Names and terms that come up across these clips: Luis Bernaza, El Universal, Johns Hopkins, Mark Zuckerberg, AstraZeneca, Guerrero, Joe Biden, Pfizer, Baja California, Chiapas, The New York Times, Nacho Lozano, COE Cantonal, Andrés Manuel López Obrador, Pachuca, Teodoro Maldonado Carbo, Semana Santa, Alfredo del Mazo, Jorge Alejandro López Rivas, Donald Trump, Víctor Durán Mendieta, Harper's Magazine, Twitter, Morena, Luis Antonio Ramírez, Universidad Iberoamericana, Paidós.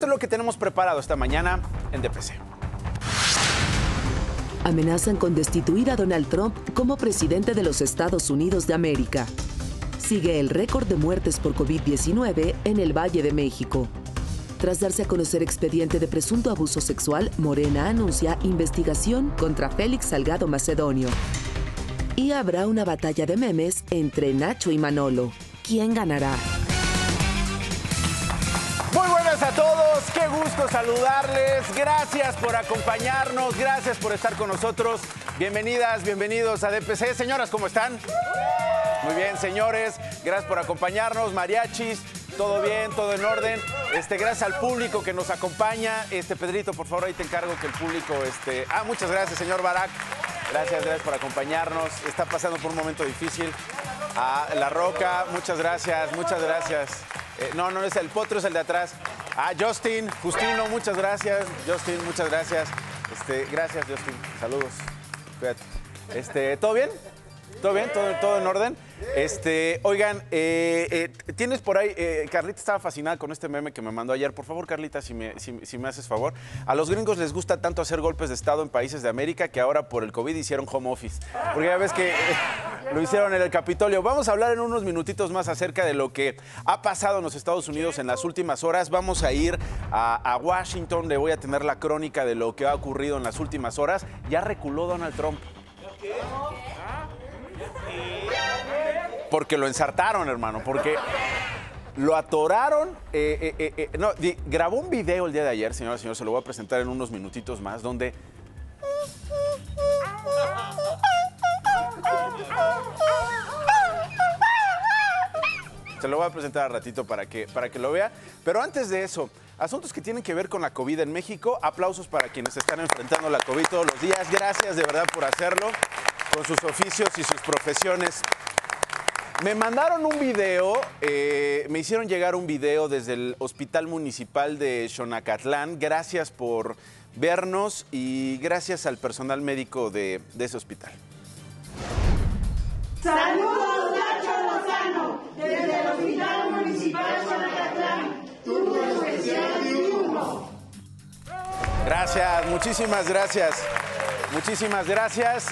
Esto es lo que tenemos preparado esta mañana en DPC. Amenazan con destituir a Donald Trump como presidente de los Estados Unidos de América. Sigue el récord de muertes por COVID-19 en el Valle de México. Tras darse a conocer expediente de presunto abuso sexual, Morena anuncia investigación contra Félix Salgado Macedonio. Y habrá una batalla de memes entre Nacho y Manolo. ¿Quién ganará? A todos, qué gusto saludarles, gracias por acompañarnos, gracias por estar con nosotros, bienvenidas, bienvenidos a DPC. Señoras, ¿cómo están? Muy bien, señores, gracias por acompañarnos, mariachis, todo bien, todo en orden, gracias al público que nos acompaña. Pedrito, por favor, ahí te encargo que el público, muchas gracias, señor Barak, gracias por acompañarnos, está pasando por un momento difícil. A La Roca, muchas gracias, no es el potro, es el de atrás. A Justino, muchas gracias. Justin, muchas gracias. Gracias, Justin. Saludos. Cuídate. ¿Todo bien? ¿Todo bien? ¿Todo en orden? Oigan, tienes por ahí... Carlita estaba fascinada con este meme que me mandó ayer. Por favor, Carlita, si me haces favor. A los gringos les gusta tanto hacer golpes de Estado en países de América que ahora por el COVID hicieron home office. Porque ya ves que lo hicieron en el Capitolio. Vamos a hablar en unos minutitos más acerca de lo que ha pasado en los Estados Unidos en las últimas horas. Vamos a ir a Washington. Le voy a tener la crónica de lo que ha ocurrido en las últimas horas. Ya reculó Donald Trump. ¿Qué? Porque lo ensartaron, hermano, porque lo atoraron. Grabó un video el día de ayer, señoras y señores, se lo voy a presentar en unos minutitos más, donde... Se lo voy a presentar al ratito para que lo vea. Pero antes de eso, asuntos que tienen que ver con la COVID en México. Aplausos para quienes están enfrentando la COVID todos los días. Gracias de verdad por hacerlo con sus oficios y sus profesiones. Me mandaron un video, me hicieron llegar un video desde el Hospital Municipal de Xonacatlán. Gracias por vernos y gracias al personal médico de ese hospital. Saludos, Nacho Lozano, desde el Hospital Municipal de Xonacatlán. Tu especial dibujo. Gracias, muchísimas gracias. Muchísimas gracias.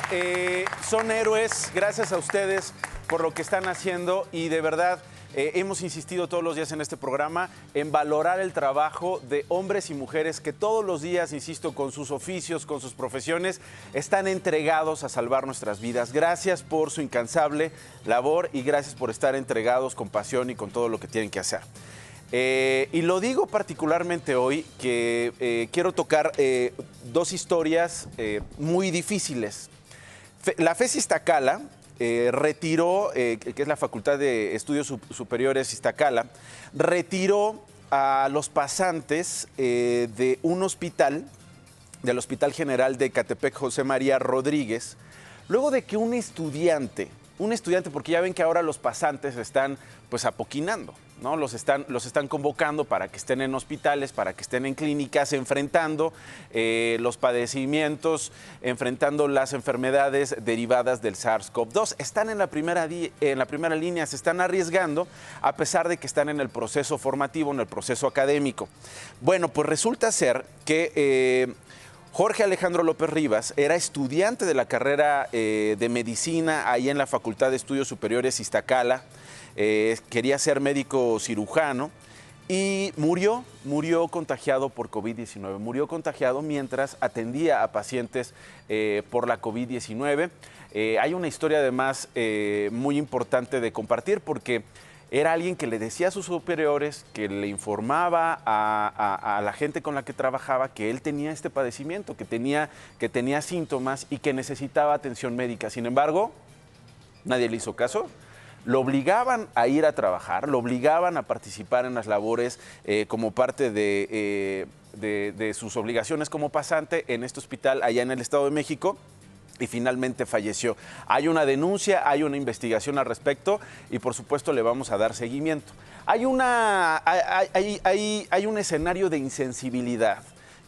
Son héroes, gracias a ustedes por lo que están haciendo y de verdad hemos insistido todos los días en este programa en valorar el trabajo de hombres y mujeres que todos los días, insisto, con sus oficios, con sus profesiones, están entregados a salvar nuestras vidas. Gracias por su incansable labor y gracias por estar entregados con pasión y con todo lo que tienen que hacer. Y lo digo particularmente hoy que quiero tocar dos historias muy difíciles. La FES Iztacala retiró, que es la Facultad de Estudios Superiores Iztacala, retiró a los pasantes de un hospital, del Hospital General de Catepec José María Rodríguez, luego de que un estudiante, porque ya ven que ahora los pasantes están pues apoquinando, ¿no? Los están convocando para que estén en hospitales, para que estén en clínicas, enfrentando los padecimientos, enfrentando las enfermedades derivadas del SARS-CoV-2. Están en la primera línea, se están arriesgando a pesar de que están en el proceso formativo, en el proceso académico. Bueno, pues resulta ser que Jorge Alejandro López Rivas era estudiante de la carrera de medicina ahí en la Facultad de Estudios Superiores Iztacala. Quería ser médico cirujano y murió contagiado por COVID-19. Murió contagiado mientras atendía a pacientes por la COVID-19. Hay una historia además muy importante de compartir porque era alguien que le decía a sus superiores, que le informaba a la gente con la que trabajaba que él tenía este padecimiento, que tenía síntomas y que necesitaba atención médica. Sin embargo, nadie le hizo caso. Lo obligaban a ir a trabajar, lo obligaban a participar en las labores como parte de sus obligaciones como pasante en este hospital allá en el Estado de México y finalmente falleció. Hay una denuncia, hay una investigación al respecto y por supuesto le vamos a dar seguimiento. Hay un escenario de insensibilidad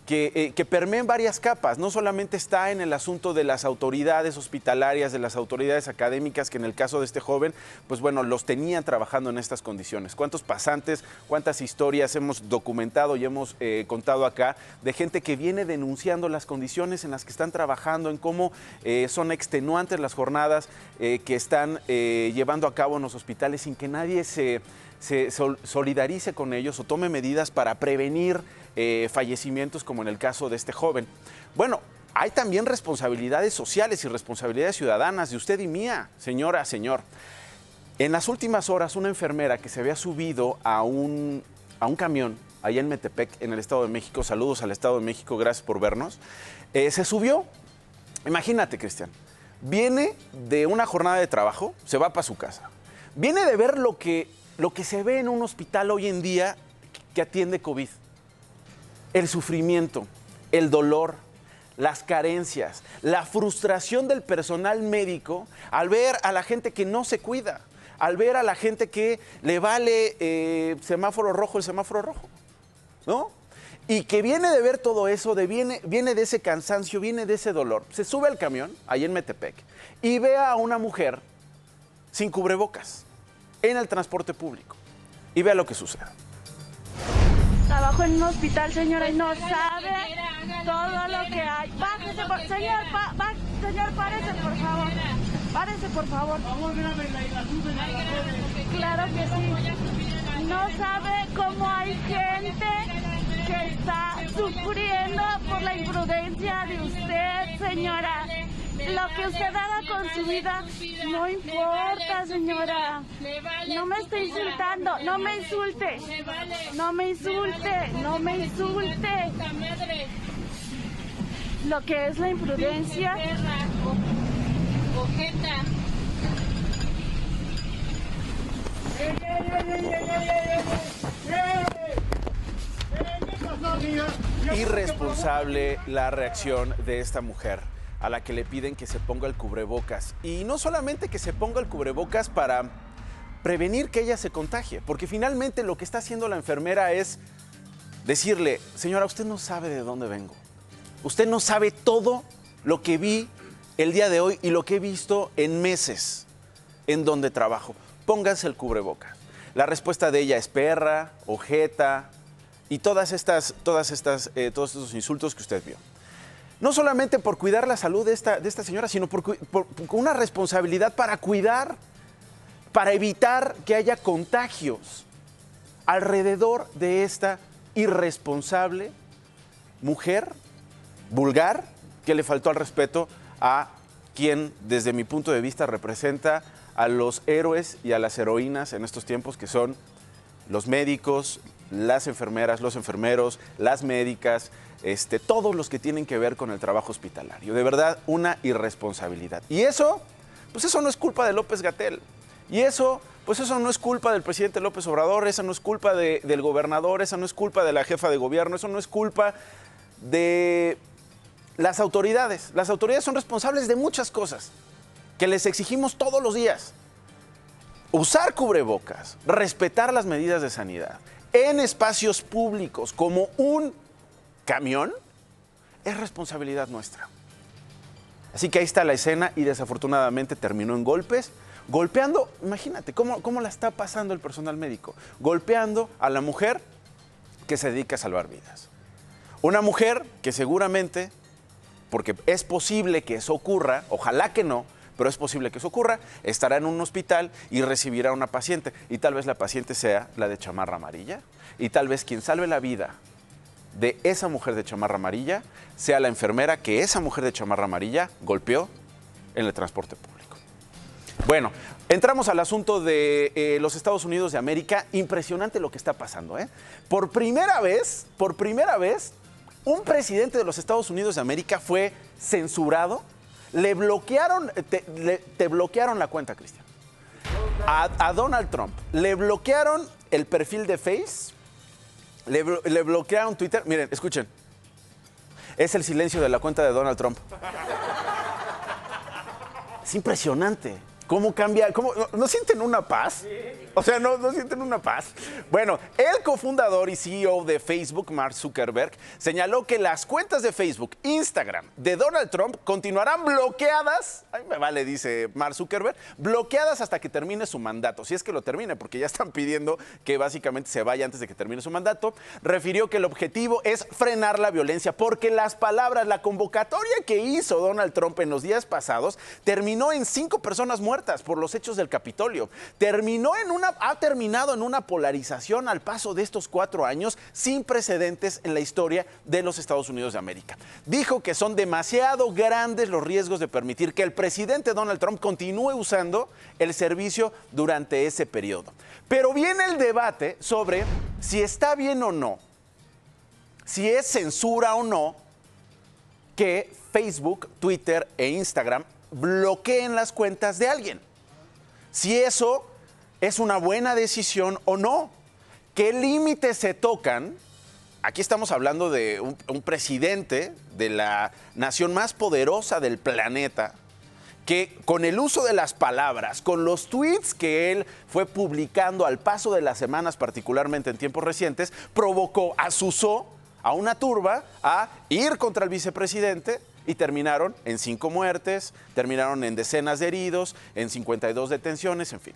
que permeen varias capas. No solamente está en el asunto de las autoridades hospitalarias, de las autoridades académicas, que en el caso de este joven, pues bueno, los tenían trabajando en estas condiciones. ¿Cuántos pasantes, cuántas historias hemos documentado y hemos contado acá de gente que viene denunciando las condiciones en las que están trabajando, en cómo son extenuantes las jornadas que están llevando a cabo en los hospitales sin que nadie se solidarice con ellos o tome medidas para prevenir fallecimientos, como en el caso de este joven? Bueno, hay también responsabilidades sociales y responsabilidades ciudadanas de usted y mía, señora, señor. En las últimas horas, una enfermera que se había subido a un camión allá en Metepec, en el Estado de México, saludos al Estado de México, gracias por vernos, se subió. Imagínate, Cristian, viene de una jornada de trabajo, se va para su casa, viene de ver lo que se ve en un hospital hoy en día que atiende COVID. El sufrimiento, el dolor, las carencias, la frustración del personal médico al ver a la gente que no se cuida, al ver a la gente que le vale semáforo rojo, el semáforo rojo, ¿no? Y que viene de ver todo eso, viene de ese cansancio, viene de ese dolor. Se sube al camión, ahí en Metepec, y ve a una mujer sin cubrebocas en el transporte público, y vea lo que sucede. Trabajo en un hospital, señora, y no sabe todo lo que hay. Bájese, señor, párese, por favor. Párese, por favor. Claro que sí. No sabe cómo hay gente que está sufriendo por la imprudencia de usted, señora. Lo que usted haga con su vida no importa, señora. No me esté insultando, no me insulte. No me insulte, no me insulte. Lo que es la imprudencia. Irresponsable la reacción de esta mujer, a la que le piden que se ponga el cubrebocas. Y no solamente que se ponga el cubrebocas para prevenir que ella se contagie, porque finalmente lo que está haciendo la enfermera es decirle: señora, usted no sabe de dónde vengo. Usted no sabe todo lo que vi el día de hoy y lo que he visto en meses en donde trabajo. Póngase el cubrebocas. La respuesta de ella es perra, ojeta y todos estos insultos que usted vio. No solamente por cuidar la salud de esta señora, sino por una responsabilidad para cuidar, para evitar que haya contagios alrededor de esta irresponsable mujer vulgar que le faltó al respeto a quien, desde mi punto de vista, representa a los héroes y a las heroínas en estos tiempos, que son los médicos, las enfermeras, los enfermeros, las médicas, todos los que tienen que ver con el trabajo hospitalario. De verdad, una irresponsabilidad. Y eso, pues eso no es culpa de López-Gatell. Y eso, pues eso no es culpa del presidente López Obrador, esa no es culpa del gobernador, esa no es culpa de la jefa de gobierno, eso no es culpa de las autoridades. Las autoridades son responsables de muchas cosas que les exigimos todos los días. Usar cubrebocas, respetar las medidas de sanidad en espacios públicos como un camión es responsabilidad nuestra. Así que ahí está la escena y desafortunadamente terminó en golpes, golpeando, imagínate cómo la está pasando el personal médico, golpeando a la mujer que se dedica a salvar vidas. Una mujer que seguramente, porque es posible que eso ocurra, ojalá que no, pero es posible que eso ocurra, estará en un hospital y recibirá a una paciente. Y tal vez la paciente sea la de chamarra amarilla. Y tal vez quien salve la vida de esa mujer de chamarra amarilla sea la enfermera que esa mujer de chamarra amarilla golpeó en el transporte público. Bueno, entramos al asunto de los Estados Unidos de América. Impresionante lo que está pasando, ¿eh? Por primera vez, un presidente de los Estados Unidos de América fue censurado. Le bloquearon, te bloquearon la cuenta, Cristian. A Donald Trump. Le bloquearon el perfil de Face. Le bloquearon Twitter. Miren, escuchen. Es el silencio de la cuenta de Donald Trump. Es impresionante. ¿Cómo cambia? ¿Cómo? ¿No sienten una paz? O sea, ¿no sienten una paz? Bueno, el cofundador y CEO de Facebook, Mark Zuckerberg, señaló que las cuentas de Facebook, Instagram, de Donald Trump continuarán bloqueadas, ay, me vale, dice Mark Zuckerberg, bloqueadas hasta que termine su mandato, si es que lo termine, porque ya están pidiendo que básicamente se vaya antes de que termine su mandato. Refirió que el objetivo es frenar la violencia, porque las palabras, la convocatoria que hizo Donald Trump en los días pasados terminó en 5 personas muertas por los hechos del Capitolio. Ha terminado en una polarización al paso de estos 4 años sin precedentes en la historia de los Estados Unidos de América. Dijo que son demasiado grandes los riesgos de permitir que el presidente Donald Trump continúe usando el servicio durante ese periodo. Pero viene el debate sobre si está bien o no, si es censura o no, que Facebook, Twitter e Instagram bloqueen las cuentas de alguien. Si eso es una buena decisión o no. ¿Qué límites se tocan? Aquí estamos hablando de un presidente de la nación más poderosa del planeta, que con el uso de las palabras, con los tweets que él fue publicando al paso de las semanas, particularmente en tiempos recientes, provocó, asusó a una turba a ir contra el vicepresidente, y terminaron en 5 muertes, terminaron en decenas de heridos, en 52 detenciones, en fin.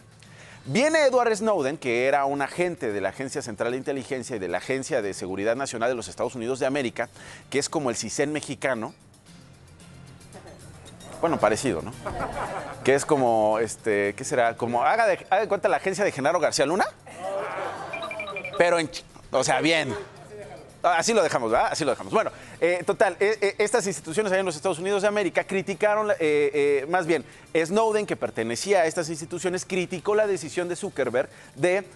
Viene Edward Snowden, que era un agente de la Agencia Central de Inteligencia y de la Agencia de Seguridad Nacional de los Estados Unidos de América, que es como el CISEN mexicano. Bueno, parecido, ¿no? Que es como, ¿qué será? Como, haga de cuenta la agencia de Genaro García Luna, pero en, o sea, bien. Así lo dejamos, ¿verdad? Así lo dejamos. Bueno, total, estas instituciones allá en los Estados Unidos de América criticaron, más bien, Snowden, que pertenecía a estas instituciones, criticó la decisión de Zuckerberg de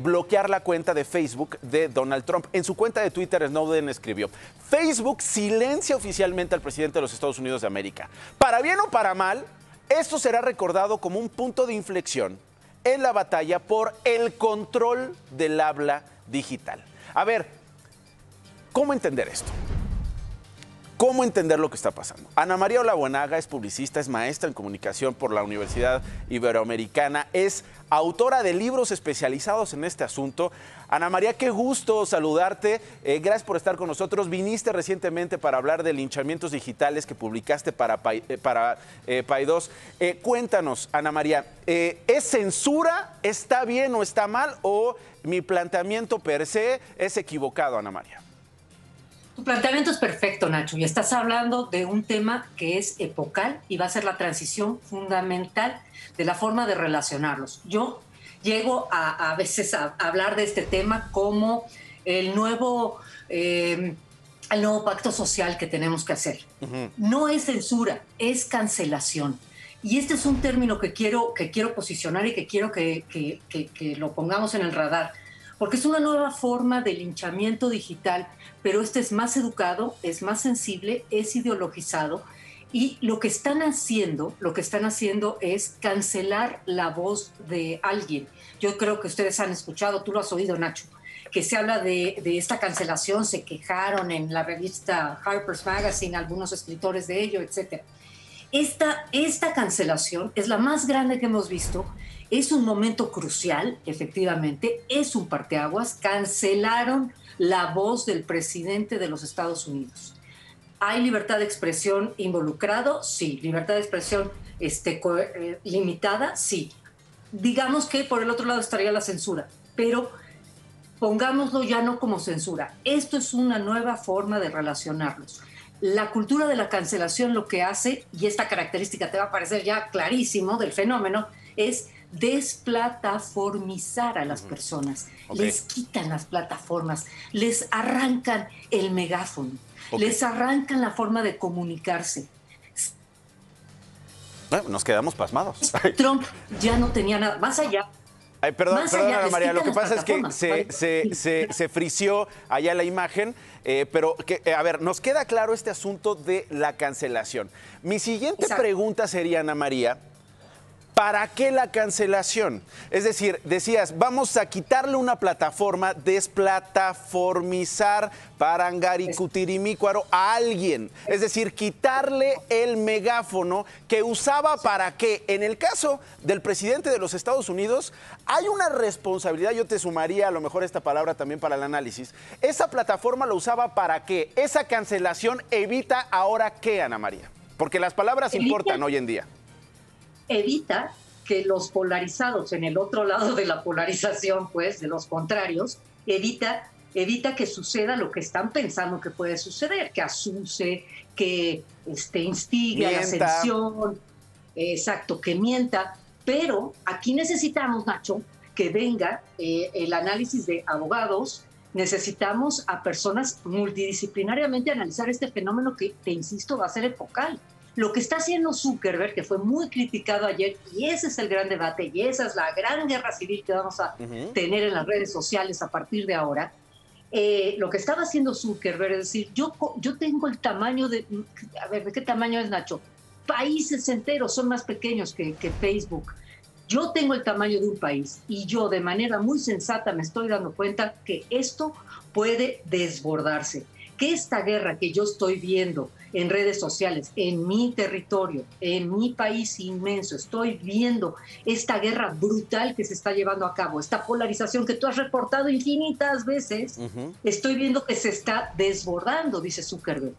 bloquear la cuenta de Facebook de Donald Trump. En su cuenta de Twitter, Snowden escribió: Facebook silencia oficialmente al presidente de los Estados Unidos de América. Para bien o para mal, esto será recordado como un punto de inflexión en la batalla por el control del habla digital. A ver, ¿cómo entender esto? ¿Cómo entender lo que está pasando? Ana María Olabuenaga es publicista, es maestra en comunicación por la Universidad Iberoamericana, es autora de libros especializados en este asunto. Ana María, qué gusto saludarte. Gracias por estar con nosotros. Viniste recientemente para hablar de linchamientos digitales que publicaste para Paidós. Cuéntanos, Ana María, ¿es censura? ¿Está bien o está mal? ¿O mi planteamiento per se es equivocado, Ana María? Tu planteamiento es perfecto, Nacho, y estás hablando de un tema que es epocal y va a ser la transición fundamental de la forma de relacionarlos. Yo llego a veces a hablar de este tema como el nuevo pacto social que tenemos que hacer. Uh-huh. No es censura, es cancelación. Y este es un término que quiero posicionar y que quiero que lo pongamos en el radar, porque es una nueva forma de linchamiento digital, pero este es más educado, es más sensible, es ideologizado, y lo que están haciendo es cancelar la voz de alguien. Yo creo que ustedes han escuchado, tú lo has oído, Nacho, que se habla de esta cancelación, se quejaron en la revista Harper's Magazine, algunos escritores de ello, etc. Esta cancelación es la más grande que hemos visto. Es un momento crucial, efectivamente, es un parteaguas. Cancelaron la voz del presidente de los Estados Unidos. ¿Hay libertad de expresión involucrado? Sí. ¿Libertad de expresión limitada? Sí. Digamos que por el otro lado estaría la censura, pero pongámoslo ya no como censura. Esto es una nueva forma de relacionarlos. La cultura de la cancelación lo que hace, y esta característica te va a parecer ya clarísimo del fenómeno, es desplataformizar a las personas. Okay. Les quitan las plataformas, les arrancan el megáfono, okay, les arrancan la forma de comunicarse. Bueno, nos quedamos pasmados. Trump ya no tenía nada. Más allá. Ay, perdón, Ana María, lo que pasa es que se frició allá la imagen, pero a ver, nos queda claro este asunto de la cancelación. Mi siguiente pregunta sería, Ana María, ¿Para qué la cancelación? Es decir, decías, vamos a quitarle una plataforma, desplataformizar, parangaricutirimícuaro a alguien. Es decir, quitarle el megáfono que usaba para que, en el caso del presidente de los Estados Unidos, hay una responsabilidad, yo te sumaría a lo mejor esta palabra también para el análisis, esa plataforma lo usaba para que esa cancelación evita ahora qué, Ana María, porque las palabras importan hoy en día. Evita que los polarizados, en el otro lado de la polarización, pues, de los contrarios, evita que suceda lo que están pensando que puede suceder, que asuse, que instigue a la ascensión, exacto, que mienta. Pero aquí necesitamos, Nacho, que venga el análisis de abogados, necesitamos a personas multidisciplinariamente analizar este fenómeno que, te insisto, va a ser epocal. Lo que está haciendo Zuckerberg, que fue muy criticado ayer, y ese es el gran debate, y esa es la gran guerra civil que vamos a tener en las redes sociales a partir de ahora, lo que estaba haciendo Zuckerberg es decir, yo tengo el tamaño de... A ver, ¿de qué tamaño es, Nacho? Países enteros son más pequeños que Facebook. Yo tengo el tamaño de un país, y yo de manera muy sensata me estoy dando cuenta que esto puede desbordarse, que esta guerra que yo estoy viendo en redes sociales, en mi territorio, en mi país inmenso, estoy viendo esta guerra brutal que se está llevando a cabo, esta polarización que tú has reportado infinitas veces, estoy viendo que se está desbordando, dice Zuckerberg.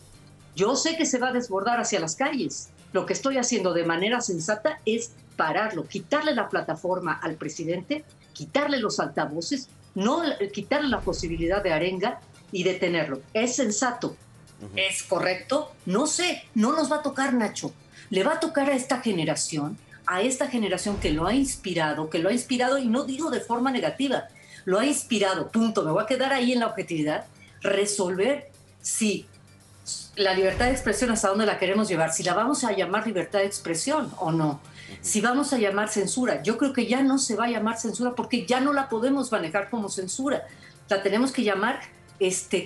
Yo sé que se va a desbordar hacia las calles. Lo que estoy haciendo de manera sensata es pararlo, quitarle la plataforma al presidente, quitarle los altavoces, no quitarle la posibilidad de arenga y detenerlo. Es sensato. ¿Es correcto? No sé, no nos va a tocar, Nacho. Le va a tocar a esta generación que lo ha inspirado, y no digo de forma negativa, lo ha inspirado, punto, me voy a quedar ahí en la objetividad, resolver si la libertad de expresión hasta dónde la queremos llevar, si la vamos a llamar libertad de expresión o no, si vamos a llamar censura. Yo creo que ya no se va a llamar censura porque ya no la podemos manejar como censura, la tenemos que llamar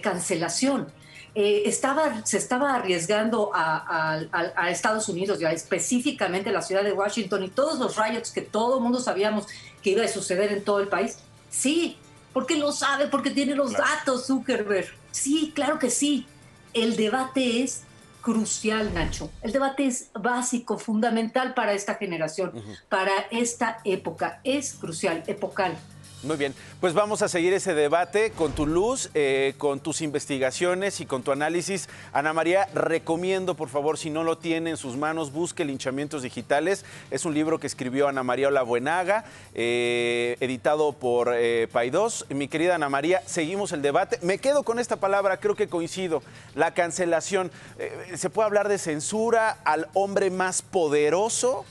cancelación. Se estaba arriesgando a Estados Unidos, ya específicamente a la ciudad de Washington y todos los riots que todo el mundo sabíamos que iba a suceder en todo el país. Sí, porque lo sabe, porque tiene los datos, Zuckerberg. Sí, claro que sí. El debate es crucial, Nacho. El debate es básico, fundamental para esta generación, para esta época. Es crucial, epocal. Muy bien, pues vamos a seguir ese debate con tu luz, con tus investigaciones y con tu análisis. Ana María, recomiendo, por favor, si no lo tiene en sus manos, busque Linchamientos Digitales. Es un libro que escribió Ana María Olabuenaga, editado por Paidós. Mi querida Ana María, seguimos el debate. Me quedo con esta palabra, creo que coincido, la cancelación. ¿Se puede hablar de censura al hombre más poderoso?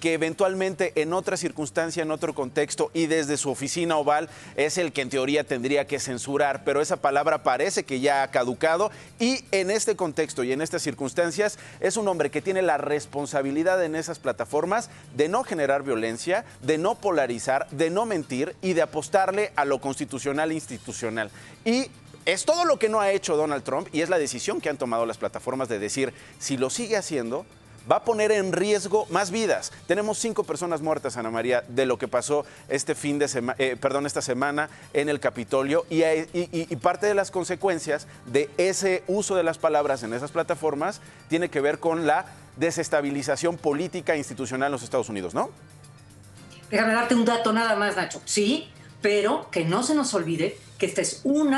Que eventualmente en otra circunstancia, en otro contexto y desde su oficina oval es el que en teoría tendría que censurar, pero esa palabra parece que ya ha caducado y en este contexto y en estas circunstancias es un hombre que tiene la responsabilidad en esas plataformas de no generar violencia, de no polarizar, de no mentir y de apostarle a lo constitucional e institucional. Y es todo lo que no ha hecho Donald Trump y es la decisión que han tomado las plataformas de decir, si lo sigue haciendo, va a poner en riesgo más vidas. Tenemos 5 personas muertas, Ana María, de lo que pasó esta semana en el Capitolio y parte de las consecuencias de ese uso de las palabras en esas plataformas tiene que ver con la desestabilización política e institucional en los Estados Unidos, ¿no? Déjame darte un dato nada más, Nacho. Sí, pero que no se nos olvide que este es un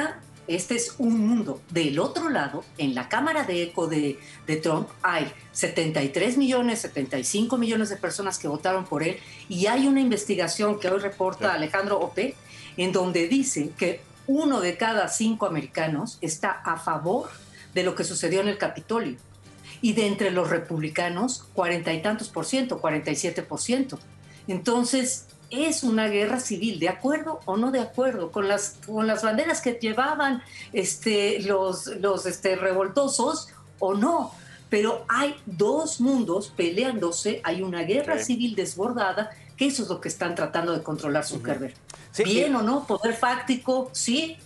mundo. Del otro lado, en la Cámara de Eco de Trump, hay 73 millones, 75 millones de personas que votaron por él, y hay una investigación que hoy reporta Alejandro Ope, en donde dice que 1 de cada 5 americanos está a favor de lo que sucedió en el Capitolio. Y de entre los republicanos, 40 y tantos %, 47%. Entonces, es una guerra civil, de acuerdo o no de acuerdo, con las banderas que llevaban los revoltosos o no. Pero hay 2 mundos peleándose, hay una guerra civil desbordada, que eso es lo que están tratando de controlar Zuckerberg. Sí, bien o no, poder fáctico, sí,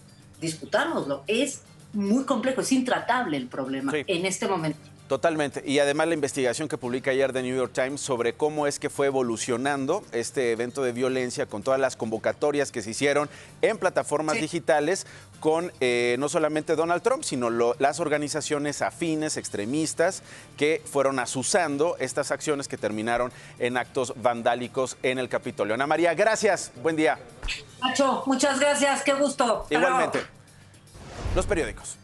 discutámoslo. Es muy complejo, es intratable el problema en este momento. Totalmente. Y además la investigación que publica ayer The New York Times sobre cómo es que fue evolucionando este evento de violencia con todas las convocatorias que se hicieron en plataformas digitales con no solamente Donald Trump, sino las organizaciones afines, extremistas, que fueron azuzando estas acciones que terminaron en actos vandálicos en el Capitolio. Ana María, gracias. Buen día. Nacho, muchas gracias. Qué gusto. Igualmente. Los periódicos.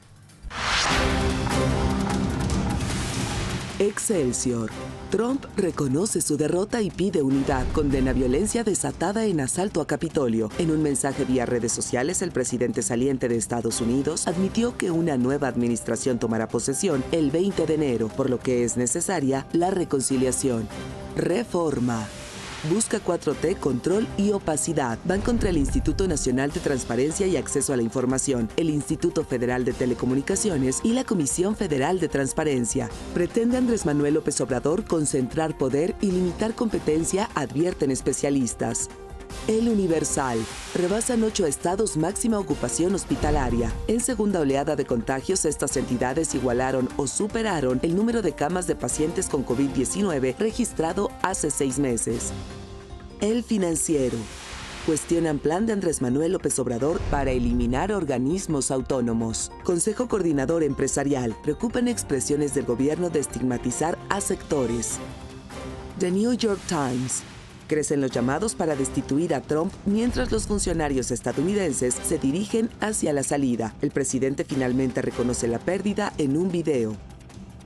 Excelsior. Trump reconoce su derrota y pide unidad. Condena violencia desatada en asalto a Capitolio. En un mensaje vía redes sociales, el presidente saliente de Estados Unidos admitió que una nueva administración tomará posesión el 20 de enero, por lo que es necesaria la reconciliación. Reforma. Busca 4T, control y opacidad. Van contra el Instituto Nacional de Transparencia y Acceso a la Información, el Instituto Federal de Telecomunicaciones y la Comisión Federal de Transparencia. Pretende Andrés Manuel López Obrador concentrar poder y limitar competencia, advierten especialistas. El Universal. Rebasan 8 estados máxima ocupación hospitalaria. En segunda oleada de contagios, estas entidades igualaron o superaron el número de camas de pacientes con COVID-19 registrado hace 6 meses. El Financiero. Cuestionan plan de Andrés Manuel López Obrador para eliminar organismos autónomos. Consejo Coordinador Empresarial. Preocupan expresiones del gobierno de estigmatizar a sectores. The New York Times. Crecen los llamados para destituir a Trump mientras los funcionarios estadounidenses se dirigen hacia la salida. El presidente finalmente reconoce la pérdida en un video.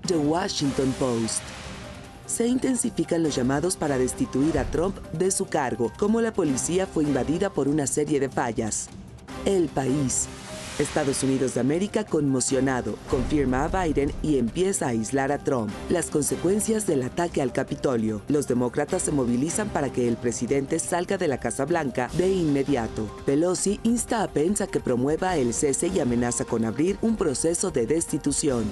The Washington Post. Se intensifican los llamados para destituir a Trump de su cargo, como la policía fue invadida por una serie de fallas. El País. Estados Unidos de América conmocionado, confirma a Biden y empieza a aislar a Trump. Las consecuencias del ataque al Capitolio. Los demócratas se movilizan para que el presidente salga de la Casa Blanca de inmediato. Pelosi insta a Pence a que promueva el cese y amenaza con abrir un proceso de destitución.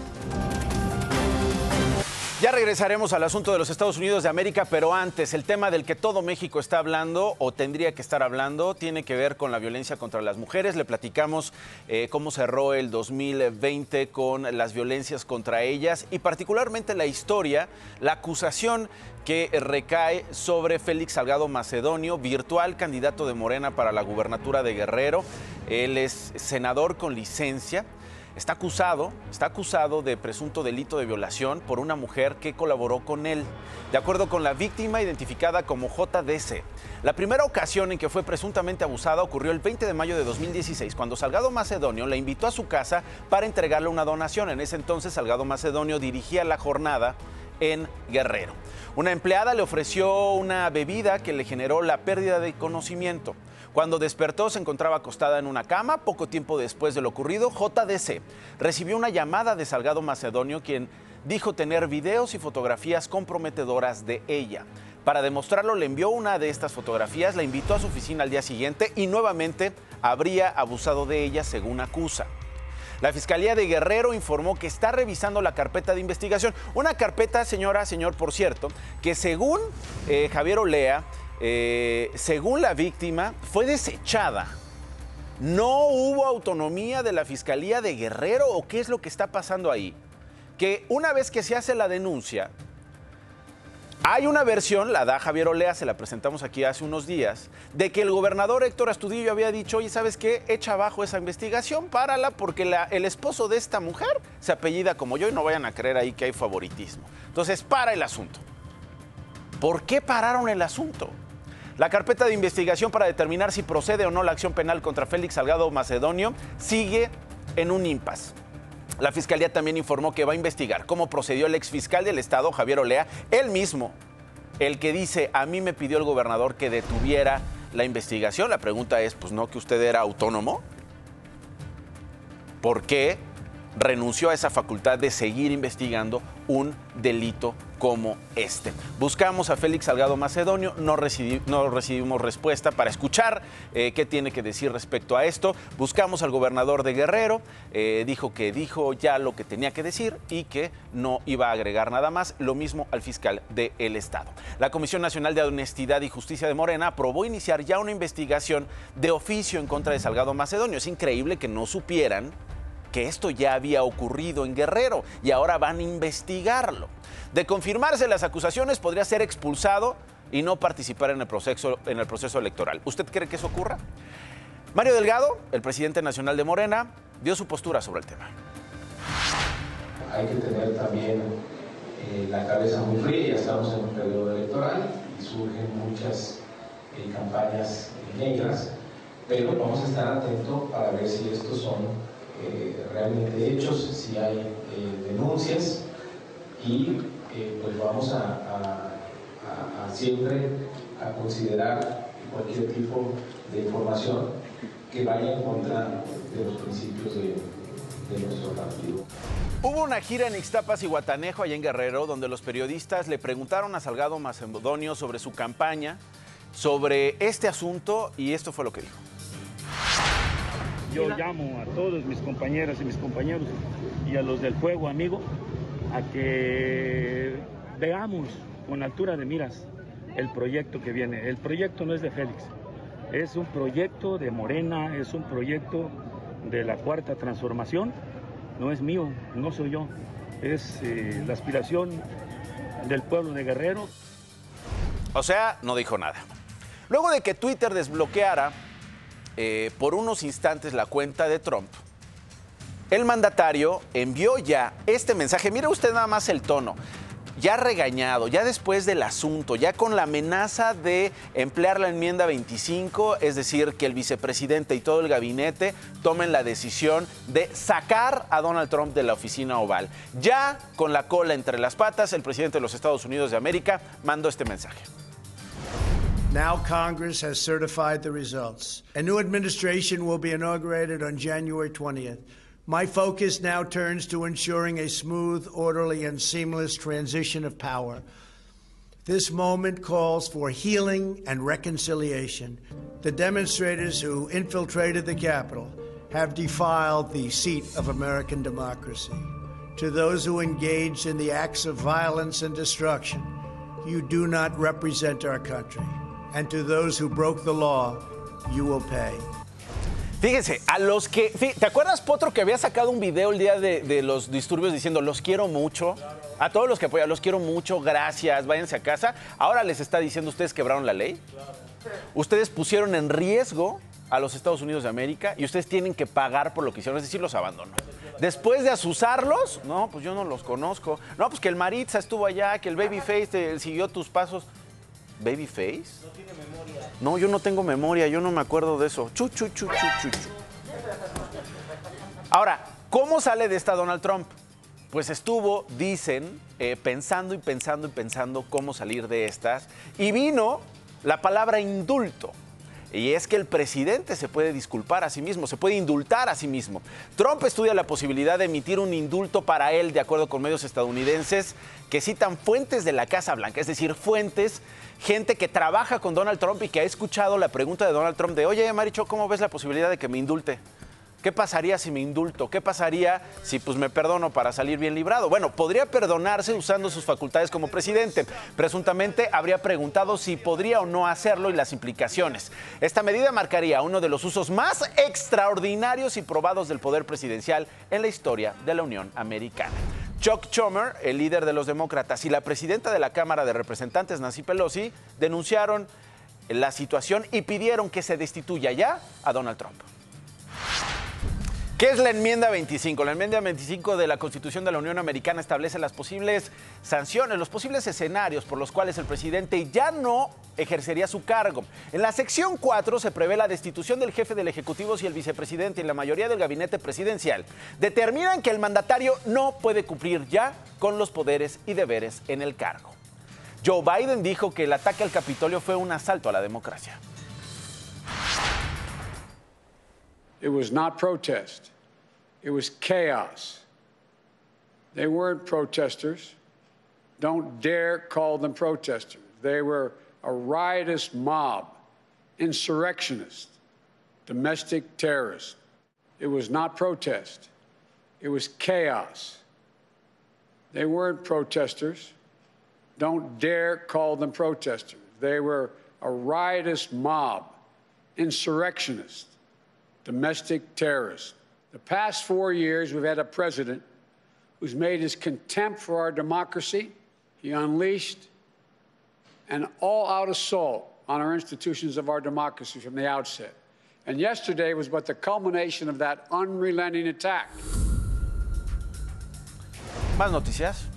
Ya regresaremos al asunto de los Estados Unidos de América, pero antes, el tema del que todo México está hablando o tendría que estar hablando tiene que ver con la violencia contra las mujeres. Le platicamos cómo cerró el 2020 con las violencias contra ellas y particularmente la historia, la acusación que recae sobre Félix Salgado Macedonio, virtual candidato de Morena para la gubernatura de Guerrero. Él es senador con licencia. Está acusado de presunto delito de violación por una mujer que colaboró con él. De acuerdo con la víctima identificada como JDC, la primera ocasión en que fue presuntamente abusada ocurrió el 20 de mayo de 2016, cuando Salgado Macedonio la invitó a su casa para entregarle una donación. En ese entonces, Salgado Macedonio dirigía la jornada en Guerrero. Una empleada le ofreció una bebida que le generó la pérdida de conocimiento. Cuando despertó, se encontraba acostada en una cama. Poco tiempo después de lo ocurrido, JDC recibió una llamada de Salgado Macedonio, quien dijo tener videos y fotografías comprometedoras de ella. Para demostrarlo, le envió una de estas fotografías, la invitó a su oficina al día siguiente y nuevamente habría abusado de ella, según acusa. La Fiscalía de Guerrero informó que está revisando la carpeta de investigación. Una carpeta, señora, señor, por cierto, que según Javier Olea, según la víctima, fue desechada. ¿No hubo autonomía de la Fiscalía de Guerrero o qué es lo que está pasando ahí? Que una vez que se hace la denuncia, hay una versión, la da Javier Olea, se la presentamos aquí hace unos días, de que el gobernador Héctor Astudillo había dicho, oye, ¿sabes qué? Echa abajo esa investigación, párala, porque el esposo de esta mujer se apellida como yo y no vayan a creer ahí que hay favoritismo. Entonces, para el asunto. ¿Por qué pararon el asunto? La carpeta de investigación para determinar si procede o no la acción penal contra Félix Salgado Macedonio sigue en un impasse. La Fiscalía también informó que va a investigar cómo procedió el exfiscal del Estado, Javier Olea, él mismo, el que dice, a mí me pidió el gobernador que detuviera la investigación. La pregunta es, pues no, que usted era autónomo. ¿Por qué renunció a esa facultad de seguir investigando un delito como este? Buscamos a Félix Salgado Macedonio, no recibimos respuesta para escuchar qué tiene que decir respecto a esto. Buscamos al gobernador de Guerrero, dijo ya lo que tenía que decir y que no iba a agregar nada más, lo mismo al fiscal del Estado. La Comisión Nacional de Honestidad y Justicia de Morena aprobó iniciar ya una investigación de oficio en contra de Salgado Macedonio. Es increíble que no supieran que esto ya había ocurrido en Guerrero y ahora van a investigarlo. De confirmarse las acusaciones, podría ser expulsado y no participar en el proceso electoral. ¿Usted cree que eso ocurra? Mario Delgado, el presidente nacional de Morena, dio su postura sobre el tema. Hay que tener también la cabeza muy fría, ya estamos en un periodo electoral y surgen muchas campañas negras, pero vamos a estar atentos para ver si estos son realmente hechos, si hay denuncias y pues vamos a siempre a considerar cualquier tipo de información que vaya en contra de los principios de nuestro partido. Hubo una gira en Ixtapas y Guatanejo, allá en Guerrero, donde los periodistas le preguntaron a Salgado Macedonio sobre su campaña, sobre este asunto, y esto fue lo que dijo. Yo llamo a todos mis compañeras y mis compañeros y a los del fuego, amigo, a que veamos con altura de miras el proyecto que viene. El proyecto no es de Félix, es un proyecto de Morena, es un proyecto de la Cuarta Transformación, no es mío, no soy yo, es la aspiración del pueblo de Guerrero. O sea, no dijo nada. Luego de que Twitter desbloqueara por unos instantes la cuenta de Trump, el mandatario envió ya este mensaje. Mire usted nada más el tono. Ya regañado, ya después del asunto, ya con la amenaza de emplear la enmienda 25, es decir, que el vicepresidente y todo el gabinete tomen la decisión de sacar a Donald Trump de la oficina oval. Ya con la cola entre las patas, el presidente de los Estados Unidos de América mandó este mensaje. Now Congress has certified the results. A new administration will be inaugurated on January 20th. My focus now turns to ensuring a smooth, orderly, and seamless transition of power. This moment calls for healing and reconciliation. The demonstrators who infiltrated the Capitol have defiled the seat of American democracy. To those who engaged in the acts of violence and destruction, you do not represent our country. And to those who broke the law, you will pay. Fíjense, a los que... ¿Te acuerdas, Potro, que había sacado un video el día de los disturbios diciendo los quiero mucho? A todos los que apoyan, los quiero mucho, gracias, váyanse a casa. Ahora les está diciendo, ustedes quebraron la ley. Ustedes pusieron en riesgo a los Estados Unidos de América y ustedes tienen que pagar por lo que hicieron, es decir, los abandonó. Después de asusarlos, no, pues yo no los conozco. No, pues que el Maritza estuvo allá, que el Babyface siguió tus pasos. ¿Babyface? No tiene memoria. No, yo no tengo memoria, yo no me acuerdo de eso. Chu. Ahora, ¿cómo sale de esta Donald Trump? Pues estuvo, dicen, pensando y pensando y pensando cómo salir de estas. Y vino la palabra indulto. Y es que el presidente se puede disculpar a sí mismo, se puede indultar a sí mismo. Trump estudia la posibilidad de emitir un indulto para él, de acuerdo con medios estadounidenses que citan fuentes de la Casa Blanca, es decir, fuentes, gente que trabaja con Donald Trump y que ha escuchado la pregunta de Donald Trump de, oye, Maricho, ¿cómo ves la posibilidad de que me indulte? ¿Qué pasaría si me indulto? ¿Qué pasaría si pues me perdono para salir bien librado? Bueno, podría perdonarse usando sus facultades como presidente. Presuntamente habría preguntado si podría o no hacerlo y las implicaciones. Esta medida marcaría uno de los usos más extraordinarios y probados del poder presidencial en la historia de la Unión Americana. Chuck Schumer, el líder de los demócratas, y la presidenta de la Cámara de Representantes, Nancy Pelosi, denunciaron la situación y pidieron que se destituya ya a Donald Trump. ¿Qué es la enmienda 25? La enmienda 25 de la Constitución de la Unión Americana establece las posibles sanciones, los posibles escenarios por los cuales el presidente ya no ejercería su cargo. En la sección 4 se prevé la destitución del jefe del Ejecutivo si el vicepresidente y la mayoría del gabinete presidencial determinan que el mandatario no puede cumplir ya con los poderes y deberes en el cargo. Joe Biden dijo que el ataque al Capitolio fue un asalto a la democracia. It was not protest. It was chaos. They weren't protesters. Don't dare call them protesters. They were a riotous mob, insurrectionists, domestic terrorists. It was not protest. It was chaos. They weren't protesters. Don't dare call them protesters. They were a riotous mob, insurrectionists, domestic terrorists. The past 4 years, we've had a president who's made his contempt for our democracy. He unleashed an all-out assault on our institutions of our democracy from the outset. And yesterday was but the culmination of that unrelenting attack. Más noticias.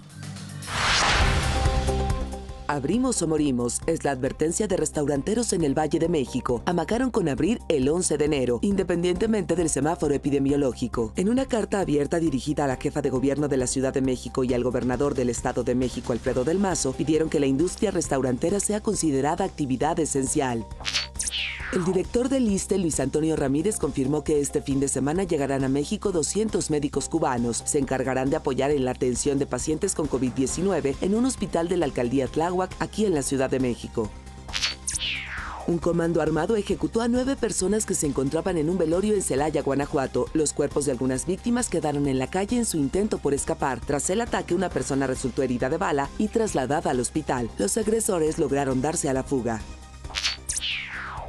Abrimos o morimos es la advertencia de restauranteros en el Valle de México. Amacaron con abrir el 11 de enero, independientemente del semáforo epidemiológico. En una carta abierta dirigida a la jefa de gobierno de la Ciudad de México y al gobernador del Estado de México, Alfredo del Mazo, pidieron que la industria restaurantera sea considerada actividad esencial. El director del ISSSTE, Luis Antonio Ramírez, confirmó que este fin de semana llegarán a México 200 médicos cubanos. Se encargarán de apoyar en la atención de pacientes con COVID-19 en un hospital de la alcaldía Tláhuac, aquí en la Ciudad de México. Un comando armado ejecutó a 9 personas que se encontraban en un velorio en Celaya, Guanajuato. Los cuerpos de algunas víctimas quedaron en la calle en su intento por escapar. Tras el ataque, una persona resultó herida de bala y trasladada al hospital. Los agresores lograron darse a la fuga.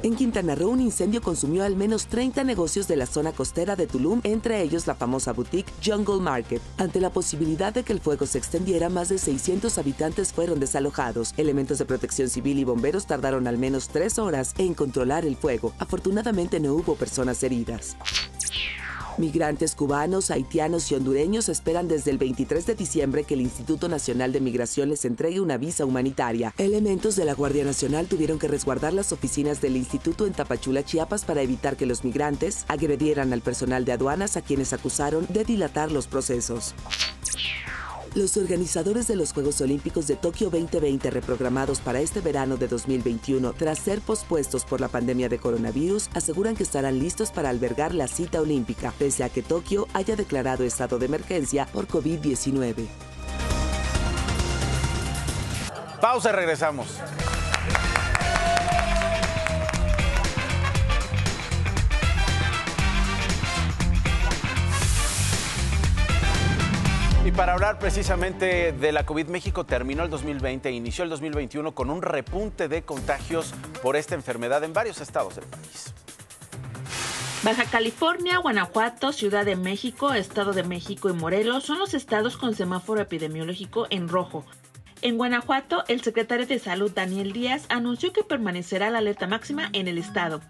En Quintana Roo, un incendio consumió al menos 30 negocios de la zona costera de Tulum, entre ellos la famosa boutique Jungle Market. Ante la posibilidad de que el fuego se extendiera, más de 600 habitantes fueron desalojados. Elementos de protección civil y bomberos tardaron al menos 3 horas en controlar el fuego. Afortunadamente no hubo personas heridas. Migrantes cubanos, haitianos y hondureños esperan desde el 23 de diciembre que el Instituto Nacional de Migración les entregue una visa humanitaria. Elementos de la Guardia Nacional tuvieron que resguardar las oficinas del instituto en Tapachula, Chiapas, para evitar que los migrantes agredieran al personal de aduanas, a quienes acusaron de dilatar los procesos. Los organizadores de los Juegos Olímpicos de Tokio 2020, reprogramados para este verano de 2021 tras ser pospuestos por la pandemia de coronavirus, aseguran que estarán listos para albergar la cita olímpica, pese a que Tokio haya declarado estado de emergencia por COVID-19. Pausa y regresamos. Y para hablar precisamente de la COVID, México terminó el 2020 e inició el 2021 con un repunte de contagios por esta enfermedad en varios estados del país. Baja California, Guanajuato, Ciudad de México, Estado de México y Morelos son los estados con semáforo epidemiológico en rojo. En Guanajuato, el secretario de Salud, Daniel Díaz, anunció que permanecerá la alerta máxima en el estado.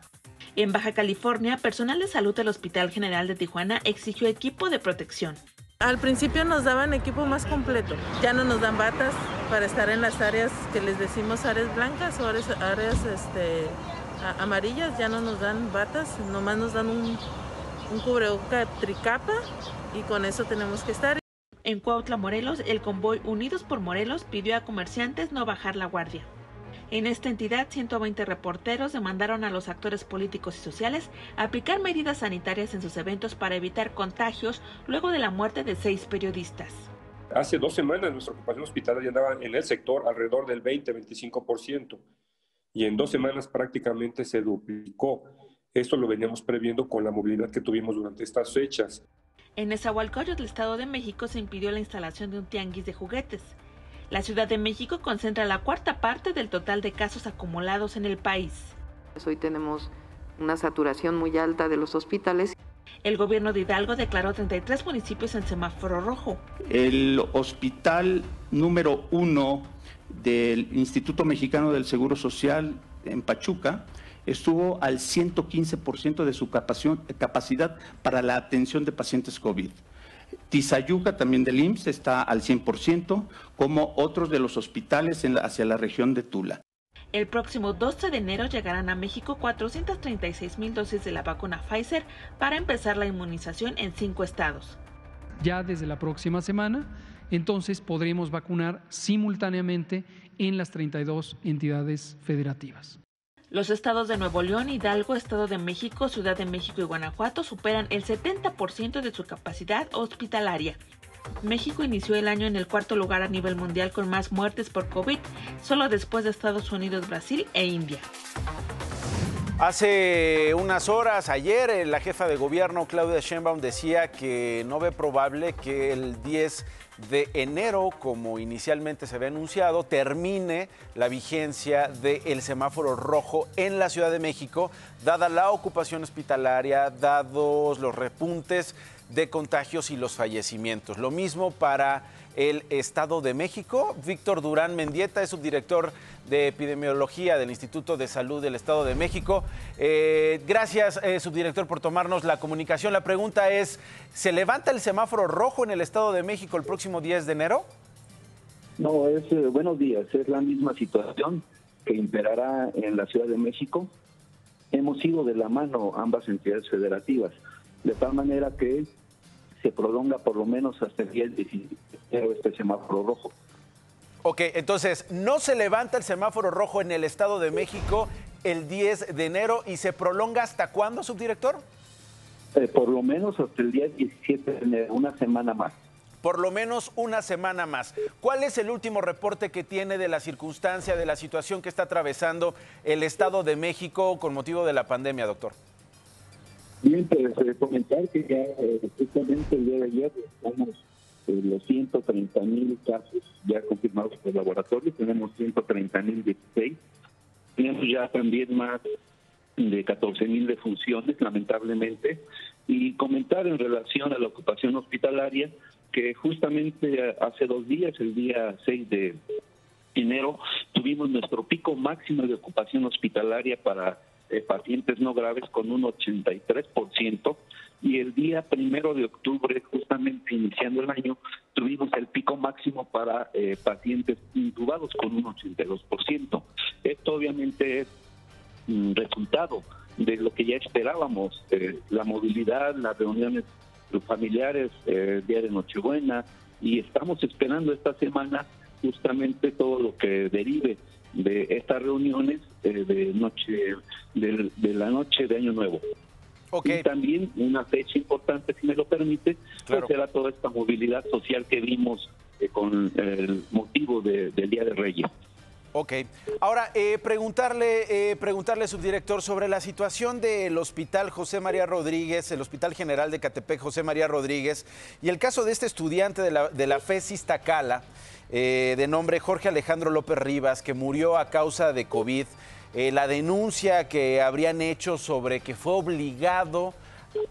En Baja California, personal de salud del Hospital General de Tijuana exigió equipo de protección. Al principio nos daban equipo más completo, ya no nos dan batas para estar en las áreas que les decimos áreas blancas o áreas amarillas, ya no nos dan batas, nomás nos dan un cubreboca tricapa y con eso tenemos que estar. En Cuautla, Morelos, el convoy Unidos por Morelos pidió a comerciantes no bajar la guardia. En esta entidad, 120 reporteros demandaron a los actores políticos y sociales aplicar medidas sanitarias en sus eventos para evitar contagios luego de la muerte de 6 periodistas. Hace 2 semanas nuestra ocupación hospitalaria andaba en el sector alrededor del 20-25% y en 2 semanas prácticamente se duplicó. Esto lo veníamos previendo con la movilidad que tuvimos durante estas fechas. En Nezahualcóyotl, del Estado de México, se impidió la instalación de un tianguis de juguetes. La Ciudad de México concentra la cuarta parte del total de casos acumulados en el país. Hoy tenemos una saturación muy alta de los hospitales. El gobierno de Hidalgo declaró 33 municipios en semáforo rojo. El hospital número 1 del Instituto Mexicano del Seguro Social en Pachuca estuvo al 115% de su capacidad para la atención de pacientes COVID. Tizayuca, también del IMSS, está al 100%, como otros de los hospitales hacia la región de Tula. El próximo 12 de enero llegarán a México 436,000 dosis de la vacuna Pfizer para empezar la inmunización en 5 estados. Ya desde la próxima semana, entonces, podremos vacunar simultáneamente en las 32 entidades federativas. Los estados de Nuevo León, Hidalgo, Estado de México, Ciudad de México y Guanajuato superan el 70% de su capacidad hospitalaria. México inició el año en el 4º lugar a nivel mundial con más muertes por COVID, solo después de Estados Unidos, Brasil e India. Hace unas horas, ayer, la jefa de gobierno, Claudia Sheinbaum, decía que no ve probable que el 10 de enero, como inicialmente se había anunciado, termine la vigencia del semáforo rojo en la Ciudad de México, dada la ocupación hospitalaria, dados los repuntes de contagios y los fallecimientos. Lo mismo para el Estado de México. Víctor Durán Mendieta es subdirector de Epidemiología del Instituto de Salud del Estado de México. Gracias, subdirector, por tomarnos la comunicación. La pregunta es, ¿se levanta el semáforo rojo en el Estado de México el próximo 10 de enero? No, es buenos días. Es la misma situación que imperará en la Ciudad de México. Hemos ido de la mano ambas entidades federativas, de tal manera que se prolonga por lo menos hasta el 10 de enero este semáforo rojo. Ok, entonces no se levanta el semáforo rojo en el Estado de México el 10 de enero y se prolonga ¿hasta cuándo, subdirector? Por lo menos hasta el día 17 de enero, una semana más. Por lo menos una semana más. ¿Cuál es el último reporte que tiene de la circunstancia, de la situación que está atravesando el Estado de México con motivo de la pandemia, doctor? Bien, pues comentar que ya justamente el día de ayer estamos los 130,000 casos ya confirmados por el laboratorio, tenemos 130,016, tenemos ya también más de 14,000 defunciones, lamentablemente, y comentar en relación a la ocupación hospitalaria que justamente hace 2 días, el día 6 de enero, tuvimos nuestro pico máximo de ocupación hospitalaria para pacientes no graves con un 83%, y el día 1 de octubre, justamente iniciando el año, tuvimos el pico máximo para pacientes intubados con un 82%. Esto obviamente es resultado de lo que ya esperábamos, la movilidad, las reuniones familiares, día de Nochebuena, y estamos esperando esta semana justamente todo lo que derive de estas reuniones de la noche de Año Nuevo. Okay. Y también una fecha importante, si me lo permite, claro, será toda esta movilidad social que vimos con el motivo del Día de Reyes. Ok. Ahora, preguntarle, subdirector, sobre la situación del Hospital José María Rodríguez, el Hospital General de Catepec José María Rodríguez, y el caso de este estudiante de la FES Iztacala, de nombre Jorge Alejandro López Rivas, que murió a causa de COVID, la denuncia que habrían hecho sobre que fue obligado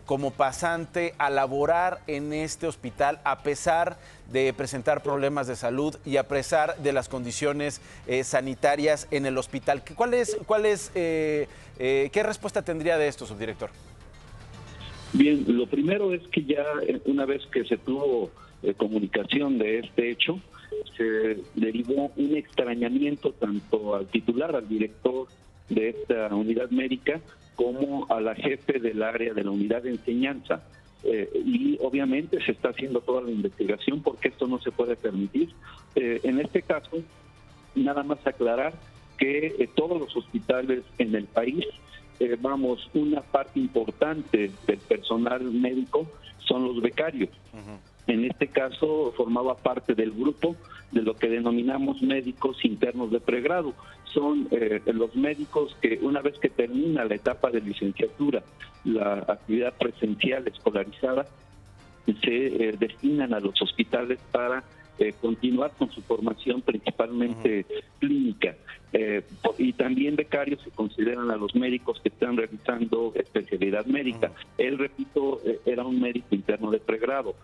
como pasante a laborar en este hospital a pesar de presentar problemas de salud y a pesar de las condiciones sanitarias en el hospital. ¿Qué respuesta tendría de esto, subdirector? Bien, lo primero es que ya una vez que se tuvo comunicación de este hecho, se derivó un extrañamiento tanto al titular, al director de esta unidad médica, como a la jefe del área de la unidad de enseñanza. Y obviamente se está haciendo toda la investigación porque esto no se puede permitir. En este caso, nada más aclarar que todos los hospitales en el país, una parte importante del personal médico son los becarios. Uh-huh. En este caso formaba parte del grupo de lo que denominamos médicos internos de pregrado. Son los médicos que una vez que termina la etapa de licenciatura, la actividad presencial escolarizada, se destinan a los hospitales para continuar con su formación principalmente clínica. Y también becarios se consideran a los médicos que están realizando especialidad médica. Él, repito, era un médico interno de pregrado.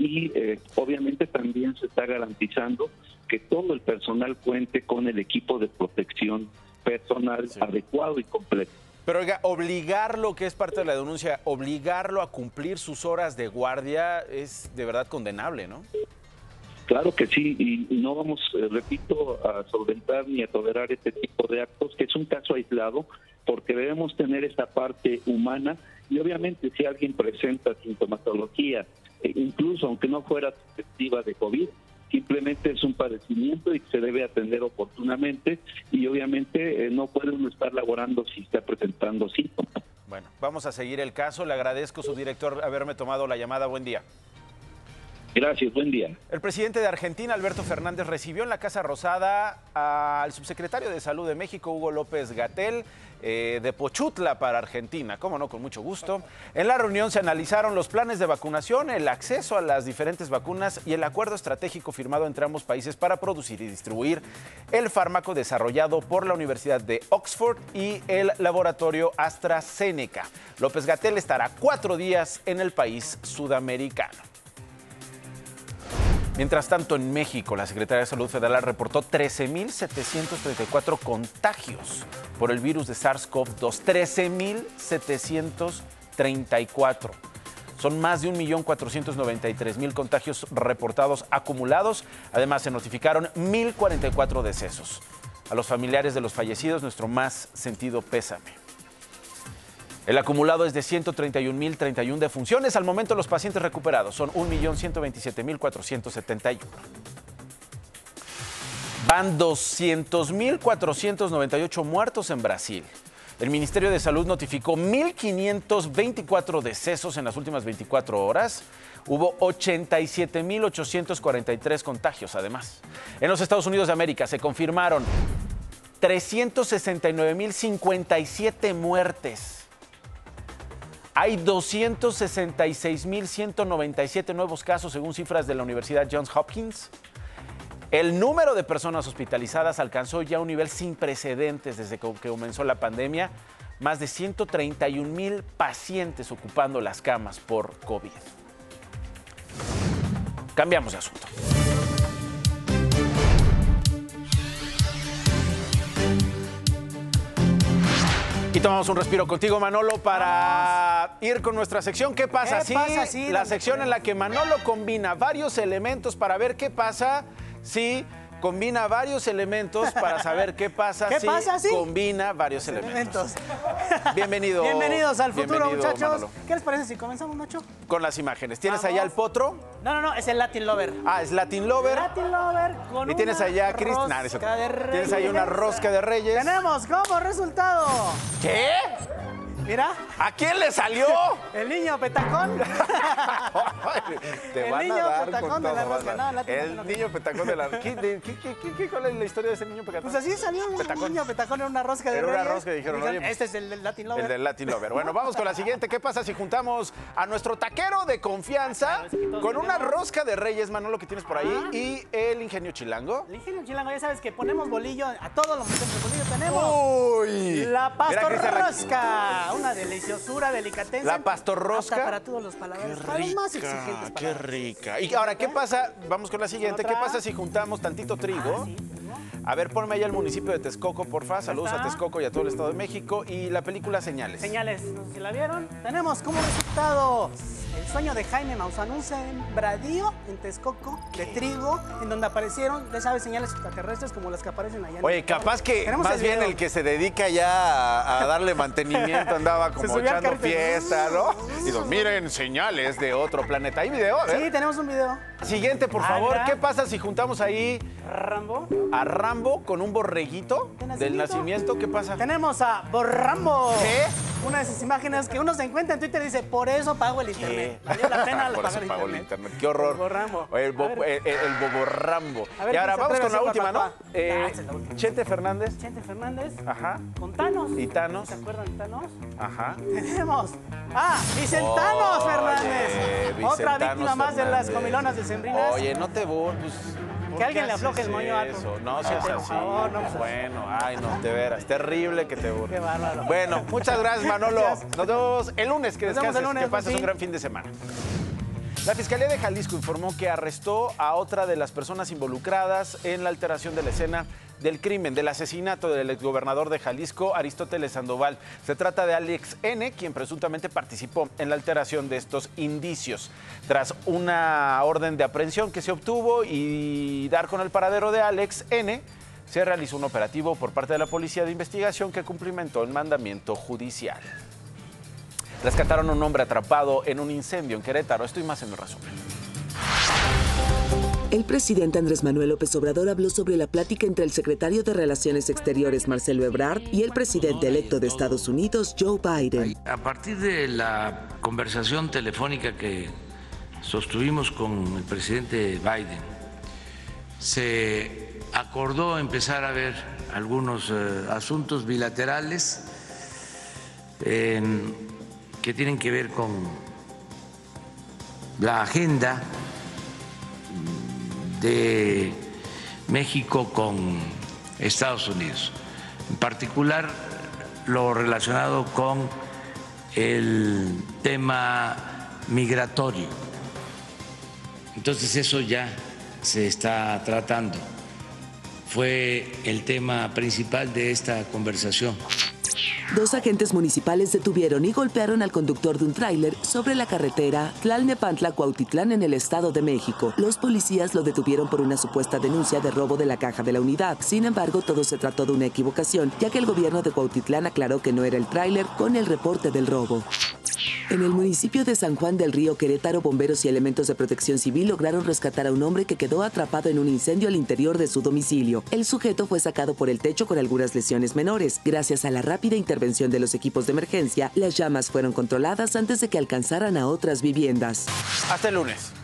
Y obviamente también se está garantizando que todo el personal cuente con el equipo de protección personal adecuado y completo. Pero oiga, obligarlo, que es parte de la denuncia, obligarlo a cumplir sus horas de guardia es de verdad condenable, ¿no? Claro que sí, y no vamos, repito, a solventar ni a tolerar este tipo de actos, que es un caso aislado, porque debemos tener esta parte humana, y obviamente si alguien presenta sintomatología, incluso aunque no fuera susceptible de COVID, simplemente es un padecimiento y se debe atender oportunamente, y obviamente no puede uno estar laborando si está presentando síntomas. Bueno, vamos a seguir el caso. Le agradezco, subdirector, haberme tomado la llamada. Buen día. Gracias, buen día. El presidente de Argentina, Alberto Fernández, recibió en la Casa Rosada al subsecretario de Salud de México, Hugo López-Gatell, de Pochutla para Argentina, cómo no, con mucho gusto. En la reunión se analizaron los planes de vacunación, el acceso a las diferentes vacunas y el acuerdo estratégico firmado entre ambos países para producir y distribuir el fármaco desarrollado por la Universidad de Oxford y el laboratorio AstraZeneca. López-Gatell estará 4 días en el país sudamericano. Mientras tanto, en México, la Secretaría de Salud Federal reportó 13,734 contagios por el virus de SARS-CoV-2. 13,734. Son más de 1,493,000 contagios reportados acumulados. Además, se notificaron 1,044 decesos. A los familiares de los fallecidos, nuestro más sentido pésame. El acumulado es de 131,031 defunciones. Al momento, los pacientes recuperados son 1,127,471. Van 200,498 muertos en Brasil. El Ministerio de Salud notificó 1,524 decesos en las últimas 24 horas. Hubo 87,843 contagios, además. En los Estados Unidos de América se confirmaron 369,057 muertes. Hay 266,197 nuevos casos según cifras de la Universidad Johns Hopkins. El número de personas hospitalizadas alcanzó ya un nivel sin precedentes desde que comenzó la pandemia. Más de 131,000 pacientes ocupando las camas por COVID. Cambiamos de asunto. Y tomamos un respiro contigo, Manolo, para ir con nuestra sección ¿Qué pasa si? Sí, la sección en la que Manolo combina varios elementos para ver qué pasa si combina varios elementos para saber qué pasa si combina varios elementos. Bienvenidos al futuro, muchachos. Manolo, ¿qué les parece si comenzamos, Nacho? Con las imágenes. ¿Tienes allá al potro? No, es el Latin Lover. Ah, es Latin Lover. Latin Lover con... Y tienes allá a Cristian. Tienes ahí una rosca de reyes. Tenemos como resultado... ¿Qué? Mira. ¿A quién le salió? El niño petacón. ¿Cuál es la historia de ese niño petacón? Pues así salió un niño petacón en una rosca de reyes. Era una rosca y dijeron, oye, este es el del Latin Lover. El del Latin Lover. Bueno, vamos con la siguiente. ¿Qué pasa si juntamos a nuestro taquero de confianza con una rosca de reyes, Manolo, que tienes por ahí, y el ingenio chilango? El ingenio chilango, ya sabes que ponemos bolillo, a todos los bolillos tenemos. ¡Uy! La pasta rosca. Una deliciosura, delicatez. La pastorrosca. Hasta para todos los paladares. Para los más exigentes. Qué rica. Y ahora, ¿qué pasa? Vamos con la siguiente. ¿Qué pasa si juntamos tantito trigo? A ver, ponme allá el municipio de Texcoco, porfa. Saludos a Texcoco y a todo el Estado de México. Y la película Señales. Señales, no sé si la vieron. Tenemos como resultado el sueño de Jaime Maussan, un sembradío en Texcoco de trigo, en donde aparecieron, ya sabes, señales extraterrestres como las que aparecen allá. Oye, capaz que más bien el que se dedica ya a darle mantenimiento andaba como echando fiesta, ¿no? Y los miren, señales de otro planeta. ¿Hay video? Sí, tenemos un video. Siguiente, por favor. ¿Qué pasa si juntamos ahí Rambo? A Rambo con un borreguito del nacimiento. ¿Qué pasa? Tenemos a Borrambo. ¿Qué? Una de esas imágenes que uno se encuentra en Twitter y dice, por eso pago el internet. Valió la pena pagar el internet. Qué horror. Borrambo. El Boborrambo. Y ahora vamos con la última, ¿no? Chente Fernández. Chente Fernández. Ajá. Con Thanos. Y Thanos. ¿Se acuerdan de Thanos? Ajá. Tenemos a Vicentano Fernández. Otra víctima más de las comilonas decembrinas. Oye, no te burles. Que alguien le afloje el moño a algo. No seas así. Por favor, no seas así. Bueno, ay, no, de veras. Terrible que te burles. Qué bárbaro. Bueno, muchas gracias, Manolo. Nos vemos el lunes. Que descanses, que pases un gran fin de semana. La Fiscalía de Jalisco informó que arrestó a otra de las personas involucradas en la alteración de la escena del crimen, del asesinato del exgobernador de Jalisco, Aristóteles Sandoval. Se trata de Alex N., quien presuntamente participó en la alteración de estos indicios. Tras una orden de aprehensión que se obtuvo y dar con el paradero de Alex N., se realizó un operativo por parte de la Policía de Investigación que cumplimentó el mandamiento judicial. Rescataron a un hombre atrapado en un incendio en Querétaro. Esto y más en el resumen. El presidente Andrés Manuel López Obrador habló sobre la plática entre el secretario de Relaciones Exteriores, Marcelo Ebrard, y el presidente electo de Estados Unidos, Joe Biden. A partir de la conversación telefónica que sostuvimos con el presidente Biden, se acordó empezar a ver algunos asuntos bilaterales que tienen que ver con la agenda de México con Estados Unidos, en particular lo relacionado con el tema migratorio. Entonces eso ya se está tratando. Fue el tema principal de esta conversación. Dos agentes municipales detuvieron y golpearon al conductor de un tráiler sobre la carretera Tlalnepantla-Cuautitlán en el Estado de México. Los policías lo detuvieron por una supuesta denuncia de robo de la caja de la unidad. Sin embargo, todo se trató de una equivocación, ya que el gobierno de Cuautitlán aclaró que no era el tráiler con el reporte del robo. En el municipio de San Juan del Río, Querétaro, bomberos y elementos de protección civil lograron rescatar a un hombre que quedó atrapado en un incendio al interior de su domicilio. El sujeto fue sacado por el techo con algunas lesiones menores. Gracias a la rápida intervención de los equipos de emergencia, las llamas fueron controladas antes de que alcanzaran a otras viviendas. Hasta el lunes.